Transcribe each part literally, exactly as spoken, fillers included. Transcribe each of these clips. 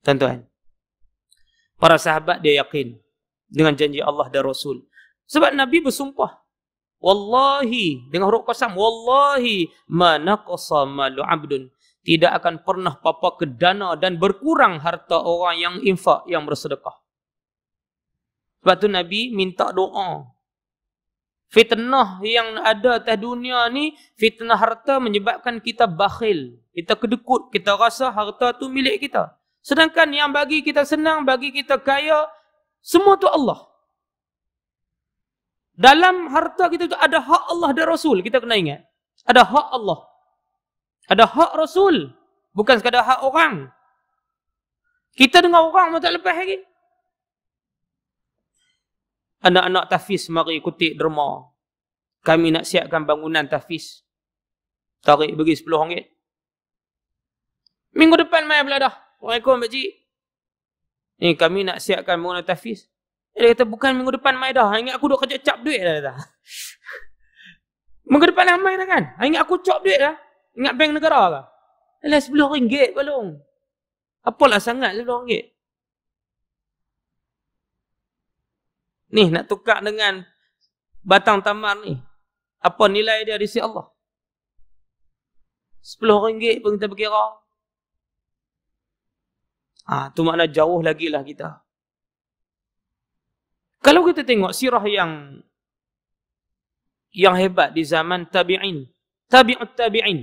Tuan-tuan, para sahabat dia yakin dengan janji Allah dan Rasul. Sebab Nabi bersumpah, wallahi, dengan huruf qasam, wallahi ma naqasa malu abdun, tidak akan pernah papa kedana dan berkurang harta orang yang infak, yang bersedekah. Sebab tu Nabi minta doa. Fitnah yang ada atas dunia ni, fitnah harta menyebabkan kita bakhil, kita kedekut, kita rasa harta tu milik kita. Sedangkan yang bagi kita senang, bagi kita kaya, semua tu Allah. Dalam harta kita tu ada hak Allah dan Rasul, kita kena ingat. Ada hak Allah, ada hak Rasul, bukan sekadar hak orang. Kita dengan orang tak lepas lagi. Anak-anak tahfiz mari ikuti derma. Kami nak siapkan bangunan tahfiz. Tarik bagi sepuluh ringgit. Minggu depan mai beladah. Waalaikumsalam Pak Cik. Eh, kami nak siapkan bangunan tahfiz. Dia kata bukan minggu depan mai dah. Ingat aku duk kerja cap duit dah, dah. Minggu depan dah mai dah kan. Ingat aku cap duit dah. Ingat bank negara ke? Alah sepuluh ringgit balong. Apalah sangat sepuluh ringgit. Ni nak tukar dengan batang tamar ni, apa nilai dia di sisi Allah? sepuluh ringgit pun kita berkira. Ah, tu makna jauh lagi lah kita. Kalau kita tengok sirah yang yang hebat di zaman tabi'in, tabi'ut tabi'in,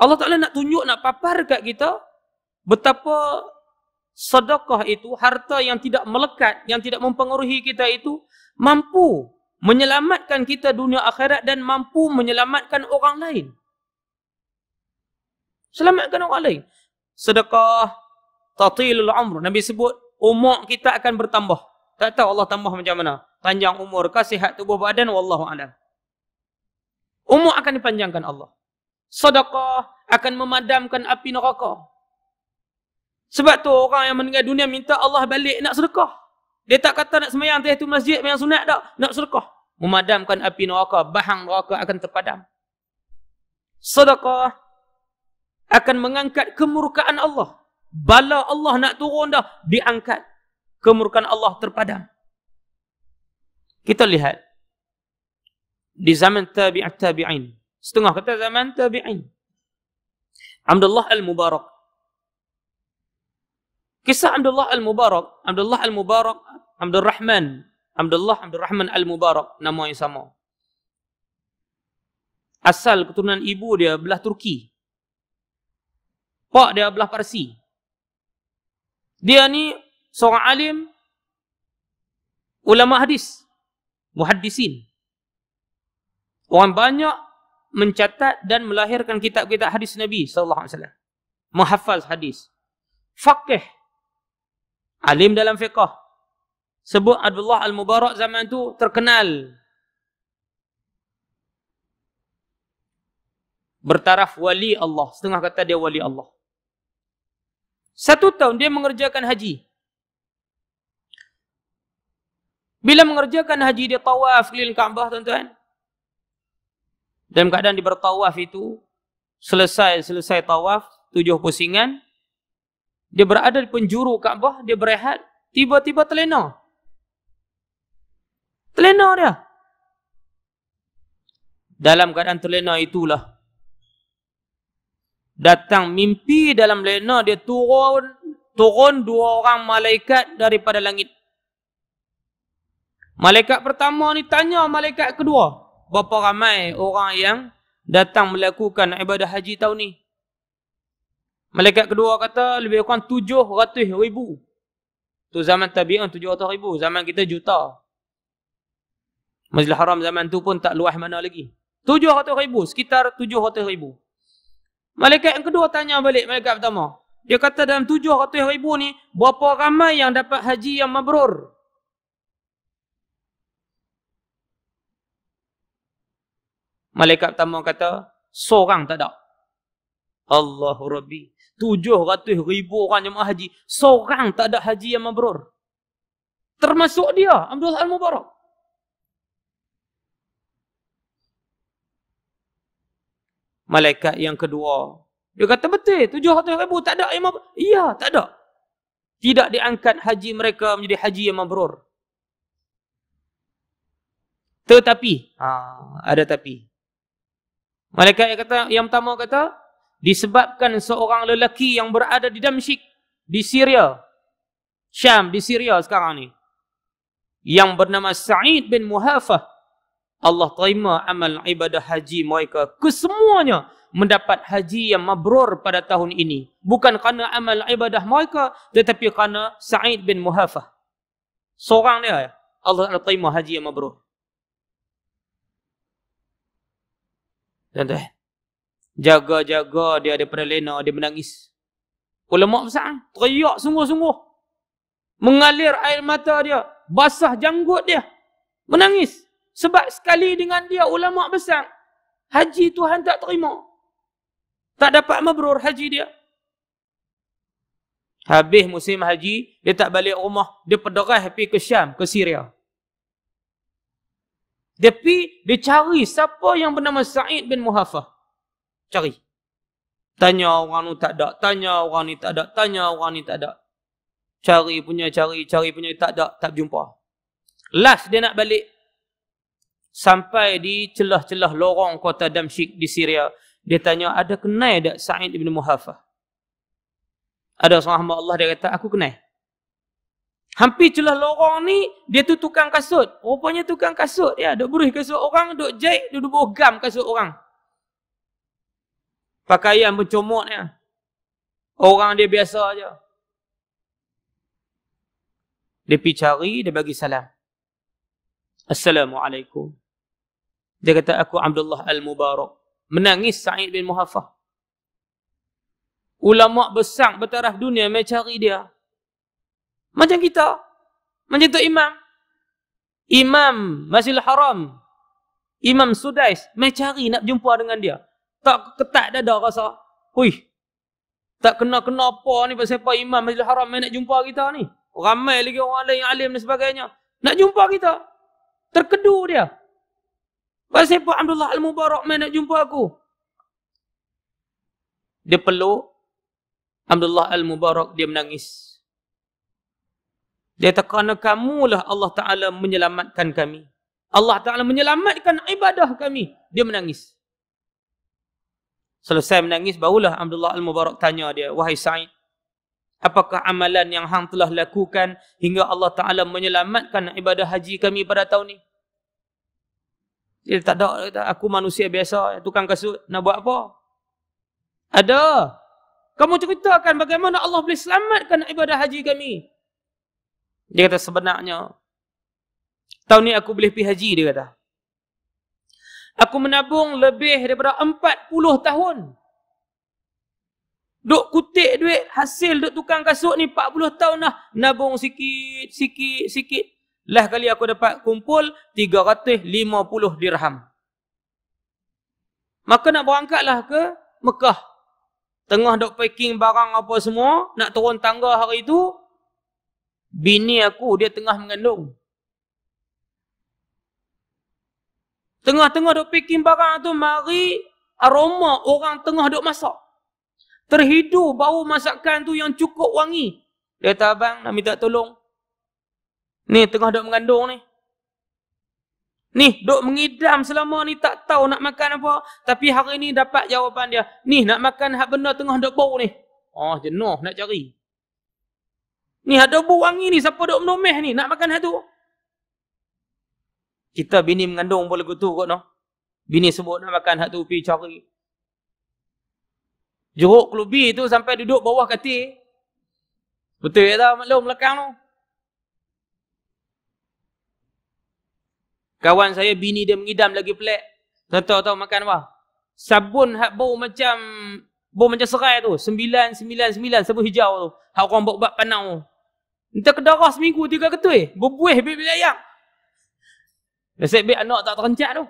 Allah Ta'ala nak tunjuk, nak papar kat kita betapa sedekah itu, harta yang tidak melekat, yang tidak mempengaruhi kita itu, mampu menyelamatkan kita dunia akhirat dan mampu menyelamatkan orang lain. Selamatkan orang lain. Sedekah tatilul umr. Nabi sebut, umur kita akan bertambah. Tak tahu Allah tambah macam mana. Panjang umur kah, sihat tubuh badan, wallahu a'lam. Umur akan dipanjangkan Allah. Sedekah akan memadamkan api neraka. Sebab tu orang yang meninggal dunia minta Allah balik nak sedekah. Dia tak kata nak semayang tahiyatul masjid, semayang sunat tak. Nak sedekah. Memadamkan api neraka. Bahang neraka akan terpadam. Sedekah akan mengangkat kemurkaan Allah. Bala Allah nak turun dah, diangkat. Kemurkaan Allah terpadam. Kita lihat. Di zaman tabi'at tabi'in. Setengah kata zaman tabi'in. Abdullah al-Mubarak. Kisah Abdullah al-Mubarak, Abdullah al-Mubarak, Abdul Rahman, Abdullah Abdul Rahman al-Mubarak, nama yang sama. Asal keturunan ibu dia belah Turki. Pak dia belah Parsi. Dia ni seorang alim, ulama hadis, muhaddisin. Orang banyak mencatat dan melahirkan kitab-kitab hadis Nabi sallallahu alaihi wasallam. Menghafaz hadis. Faqih, alim dalam fiqah. Sebut Abdullah al-Mubarak zaman tu terkenal. Bertaraf wali Allah. Setengah kata dia wali Allah. Satu tahun dia mengerjakan haji. Bila mengerjakan haji, dia tawaf keliling Kaabah, tuan-tuan. Dalam keadaan dia bertawaf itu, selesai-selesai tawaf, tujuh pusingan, dia berada di penjuru Kaabah, dia berehat, tiba-tiba terlena. Terlena dia. Dalam keadaan terlena itulah datang mimpi dalam lena dia turun turun dua orang malaikat daripada langit. Malaikat pertama ni tanya malaikat kedua, berapa ramai orang yang datang melakukan ibadah haji tahun ni? Malaikat kedua kata lebih kurang tujuh ratus ribu. Tu zaman tabi'in tujuh ratus ribu. Zaman kita juta. Masjidil Haram zaman tu pun tak luas mana lagi. tujuh ratus ribu. Sekitar tujuh ratus ribu. Malaikat yang kedua tanya balik malaikat pertama. Dia kata dalam tujuh ratus ribu ni, berapa ramai yang dapat haji yang mabrur? Malaikat pertama kata, seorang tak ada. Allahu Rabbi. tujuh ratus ribu orang jemaah haji, seorang tak ada haji yang mabrur. Termasuk dia, Abdullah al-Mubarak. Malaikat yang kedua Dia kata betul, tujuh ratus ribu tak ada imam. Iya, tak ada. Tidak diangkat haji mereka menjadi haji yang mabrur. Tetapi, ha, ada tapi. Malaikat yang kata, yang pertama kata, disebabkan seorang lelaki yang berada di Damsyik, di Syria, Syam, di Syria sekarang ni, yang bernama Sa'id bin Muhaffah, Allah terima amal ibadah haji mereka. Kesemuanya mendapat haji yang mabrur pada tahun ini. Bukan kerana amal ibadah mereka, tetapi kerana Sa'id bin Muhaffah. Seorang dia, Allah terima haji yang mabrur. Tuan-tuan, jaga-jaga dia daripada lena, dia menangis. Ulama besar, teriak sungguh-sungguh. Mengalir air mata dia, basah janggut dia. Menangis. Sebab sekali dengan dia ulama besar, haji Tuhan tak terima. Tak dapat mabrur haji dia. Habis musim haji, dia tak balik rumah. Dia perderah pergi ke Syam, ke Syria. Dia pergi, dia cari siapa yang bernama Sa'id bin Muhaffah. Cari. Tanya orang ni tak ada, tanya orang ni tak ada, tanya orang ni tak ada. Cari punya cari, cari punya tak ada, tak jumpa. Last dia nak balik. Sampai di celah-celah lorong kota Damsyik di Syria. Dia tanya, ada kenal tak Sa'id bin Muhaffah? Ada seorang hamba Allah, dia kata, aku kenal. Hampir celah lorong ni, dia tu tukang kasut. Rupanya tukang kasut. Ya, duk buruh kasut orang, duk jahit, duk buruh gam kasut orang. Pakaian bercomotnya. Orang dia biasa aja. Dia pergi cari, dia bagi salam. Assalamualaikum. Dia kata, aku Abdullah al-Mubarak. Menangis Sa'id bin Muhaffah. Ulama besar bertaraf dunia mencari dia. Macam kita. Macam tu imam. Imam Masjidil Haram. Imam Sudais mencari nak jumpa dengan dia. Tak ketat dada rasa. Hui. Tak kena-kena apa ni pasal apa imam Masjidil Haram nak jumpa kita ni. Ramai lagi orang lain yang alim dan sebagainya. Nak jumpa kita. Terkedu dia. Pasal apa Abdullah al-Mubarak main nak jumpa aku? Dia peluk Abdullah al-Mubarak, dia menangis. Dia kata, kerana kamulah Allah Ta'ala menyelamatkan kami. Allah Ta'ala menyelamatkan ibadah kami. Dia menangis. Selesai menangis, barulah Abdullah al-Mubarak tanya dia, wahai Sa'id, apakah amalan yang hang telah lakukan hingga Allah Ta'ala menyelamatkan ibadah haji kami pada tahun ni? Dia tak ada, aku manusia biasa, tukang kasut, nak buat apa? Ada. Kamu ceritakan bagaimana Allah boleh selamatkan ibadah haji kami. Dia kata, sebenarnya tahun ni aku boleh pergi haji, dia kata. Aku menabung lebih daripada empat puluh tahun. Duk kutip duit hasil duk tukang kasut ni empat puluh tahun dah. Nabung sikit, sikit, sikit. Last kali aku dapat kumpul tiga ratus lima puluh dirham. Maka nak berangkatlah ke Mekah. Tengah duk packing barang apa semua. Nak turun tangga hari itu. Bini aku dia tengah mengandung. Tengah-tengah duk packing barang tu mari aroma orang tengah duk masak. Terhidu bau masakan tu yang cukup wangi. Dia kata, abang nak minta tolong. Ni tengah duk mengandung ni. Ni duk mengidam selama ni tak tahu nak makan apa. Tapi hari ni dapat jawapan dia. Ni nak makan hak benda tengah duk bau ni. Oh jenuh nak cari. Ni hak duk bau wangi ni siapa duk menomeh ni nak makan hak tu. Kita bini mengandung pun lagu tu kot noh. Bini sebut nak makan hak tu pergi cari. Jeruk kelubi tu sampai duduk bawah katil. Betul tak ya, maklum belakang tu. Kawan saya bini dia mengidam lagi pelik. Tahu tahu makan apa? Sabun hak bau macam bau macam serai tu, sembilan sembilan sembilan sabun hijau tu. Hak orang buat bab panau. Entah kedarah seminggu tiga ketui, berbuih bibir ayam. Nasib baik anak tak terencat tu.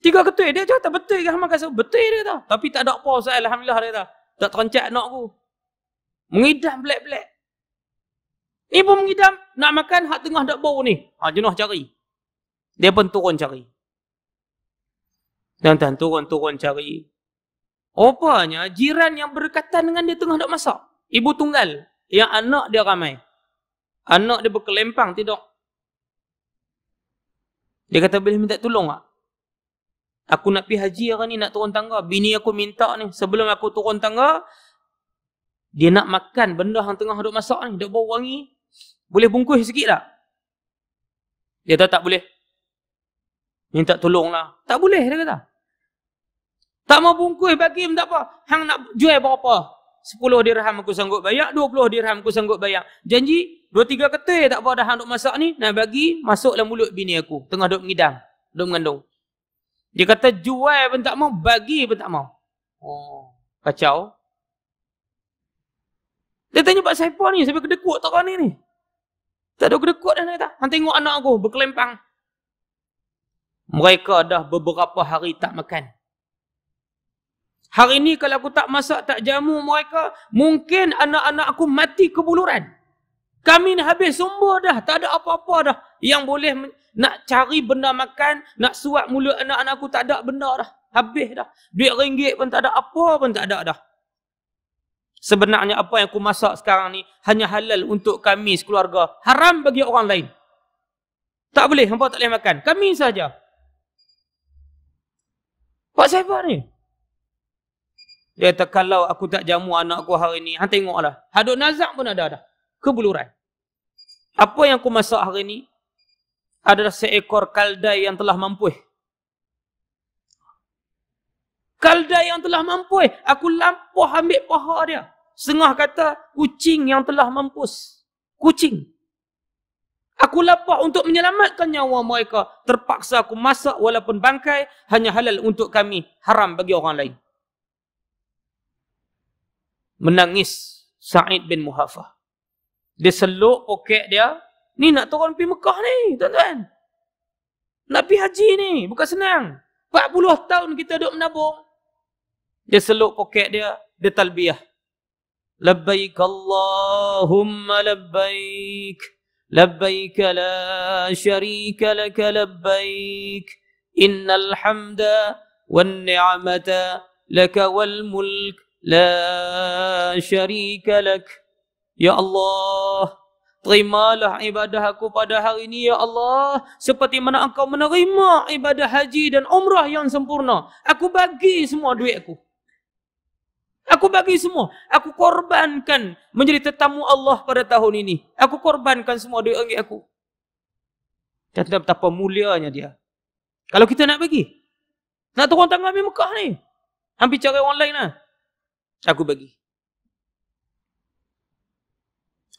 Tiga ketua dia cakap tak betul ke hang makan kasut? Betul dia kata. Tapi tak ada apa soal alhamdulillah dia kata. Tak terencak anak aku. Mengidam belak-belak. Ni pun mengidam nak makan hak tengah dak bau ni. Ha jenuh cari. Dia pun turun cari. Tuan-tuan turun-turun cari. Rupanya jiran yang berdekatan dengan dia tengah nak masak. Ibu tunggal yang anak dia ramai. Anak dia berkelempang tidur. Dia kata, boleh minta tolong tak? Aku nak pergi haji hari ni, nak turun tangga. Bini aku minta ni, sebelum aku turun tangga, dia nak makan benda yang tengah duk masak ni. Duk bau wangi. Boleh bungkus sikit tak? Dia kata, tak boleh. Minta tolonglah. Tak boleh, dia kata. Tak mau bungkus, bagi pun tak apa. Hang nak jual berapa? Sepuluh dirham aku sanggup bayar, dua puluh dirham aku sanggup bayar. Janji, dua tiga ketul tak apa dah hang duk masak ni, nak bagi, masuklah mulut bini aku. Tengah duk mengidang, duk mengandung. Dia kata, jual pun tak mau, bagi pun tak mau. Oh, kacau. Dia tanya, Pak siapa ni? Sampai kedekut tak ni ni? Tak ada kedekut dah, dia kata. Hang tengok anak aku, berkelempang. Mereka dah beberapa hari tak makan. Hari ini kalau aku tak masak, tak jamu mereka, mungkin anak-anak aku mati kebuluran. Kami ni habis sumber dah, tak ada apa-apa dah. Yang boleh nak cari benda makan, nak suap mulut anak-anak aku, tak ada benda dah. Habis dah. Duit ringgit pun tak ada, apa pun tak ada dah. Sebenarnya apa yang aku masak sekarang ni, hanya halal untuk kami sekeluarga. Haram bagi orang lain. Tak boleh, hampa tak boleh makan. Kami saja. Pak siapa ni? Dia kata, kalau aku tak jamu anakku hari ni, hang tengoklah. Hadut nazak pun ada dah. Kebuluran. Apa yang aku masak hari ni adalah seekor kaldai yang telah mampu. Kaldai yang telah mampu. Aku lampau ambil paha dia. Setengah kata, kucing yang telah mampus. Kucing. Aku lapar untuk menyelamatkan nyawa mereka. Terpaksa aku masak walaupun bangkai. Hanya halal untuk kami. Haram bagi orang lain. Menangis Sa'id bin Muhaffah. Dia seluk poket dia. Ni nak turun pergi Mekah ni, tuan-tuan. Nak pergi haji ni, bukan senang. empat puluh tahun kita duduk menabung. Dia seluk poket dia, dia talbiyah. Labbaik Allahumma labbaik. Labbaik la syarika laka labbaik. Innal hamda wan ni'mata laka wal mulk. La syarika lak. Ya Allah, terimalah ibadah aku pada hari ini, ya Allah, seperti mana engkau menerima ibadah haji dan umrah yang sempurna. Aku bagi semua duit aku. Aku bagi semua. Aku korbankan menjadi tetamu Allah pada tahun ini. Aku korbankan semua duit aku. Kata betapa mulianya dia. Kalau kita nak bagi, nak turun tangan di Mekah ni, hampir cari orang lain lah. Aku bagi.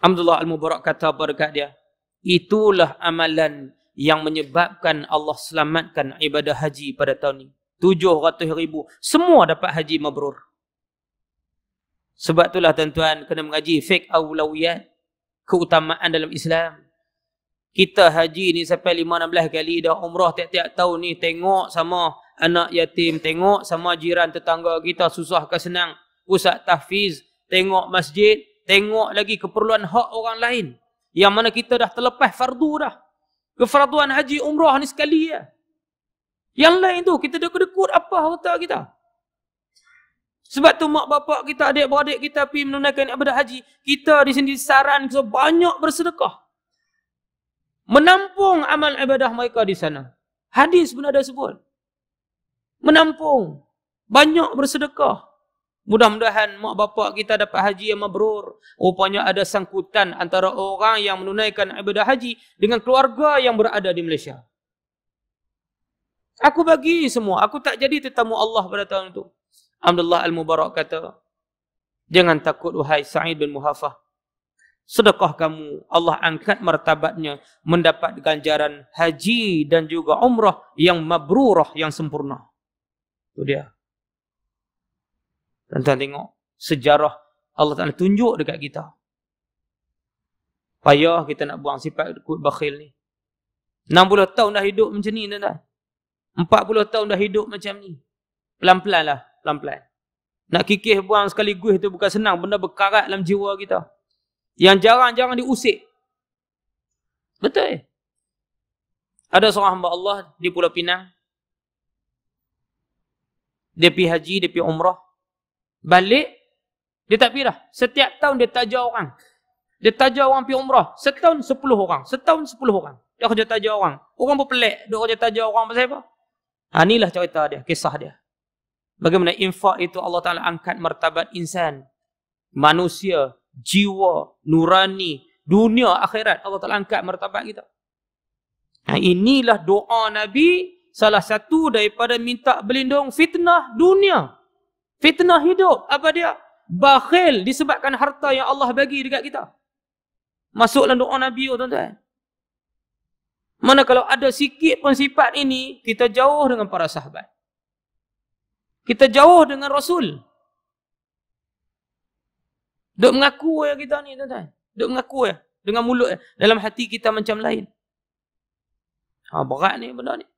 Abdullah al-Mubarak kata berkat dia, itulah amalan yang menyebabkan Allah selamatkan ibadah haji pada tahun ini. tujuh ratus ribu. Semua dapat haji mabrur. Sebab itulah tuan-tuan kena mengaji fiqh aulawiyat, keutamaan dalam Islam. Kita haji ni sampai lima enam belas kali dah, umrah tiap-tiap tahun ni, tengok sama anak yatim, tengok sama jiran tetangga kita susah ke senang. Pusat tahfiz, tengok masjid, tengok lagi keperluan hak orang lain. Yang mana kita dah terlepas fardu dah. Kefarduan haji umrah ni sekali ya. Yang lain tu, kita dekut-dekut apa harta kita. Sebab tu mak bapak kita, adik-beradik kita pergi menunaikan ibadah haji. Kita di sini saran banyak bersedekah. Menampung amal ibadah mereka di sana. Hadis pun ada sebut. Menampung. Banyak bersedekah. Mudah-mudahan mak bapak kita dapat haji yang mabrur. Rupanya ada sangkutan antara orang yang menunaikan ibadah haji dengan keluarga yang berada di Malaysia. Aku bagi semua. Aku tak jadi tetamu Allah pada tahun itu. Abdullah al-Mubarak kata, jangan takut wahai Sa'id bin Muhaffah. Sedekah kamu, Allah angkat martabatnya, mendapat ganjaran haji dan juga umrah yang mabrurah, yang sempurna. Itu dia. Tuan-tuan tengok sejarah Allah Ta'ala tunjuk dekat kita. Payah kita nak buang sifat kut bakhil ni. enam puluh tahun dah hidup macam ni, tuan-tuan. empat puluh tahun dah hidup macam ni. Pelan-pelan lah, pelan-pelan. Nak kikih buang sekali guih tu bukan senang. Benda berkarat dalam jiwa kita. Yang jarang-jarang diusik. Betul eh? Ada seorang hamba Allah di Pulau Pinang. Dia pergi haji, dia pergi umrah. balik, dia tak pirah. Setiap tahun dia taja orang. Dia taja orang pergi umrah. Setahun sepuluh orang. Setahun sepuluh orang. Dia kerja taja orang. Orang pun pelik. Dia kerja taja orang pasal apa? Ha, inilah cerita dia, kisah dia. Bagaimana infak itu Allah Ta'ala angkat martabat insan. Manusia, jiwa, nurani, dunia, akhirat. Allah Ta'ala angkat martabat kita. Ha, inilah doa Nabi, salah satu daripada minta berlindung fitnah dunia. Fitnah hidup. Apa dia? Bakhil disebabkan harta yang Allah bagi dekat kita. Masuklah doa Nabi, oh, tuan-tuan. Mana kalau ada sikit pun sifat ini, kita jauh dengan para sahabat. Kita jauh dengan Rasul. Duk mengaku ya kita ni, tuan-tuan. Duk mengaku ya. Dengan mulut ya. Dalam hati kita macam lain. Ha, berat ni benda ni.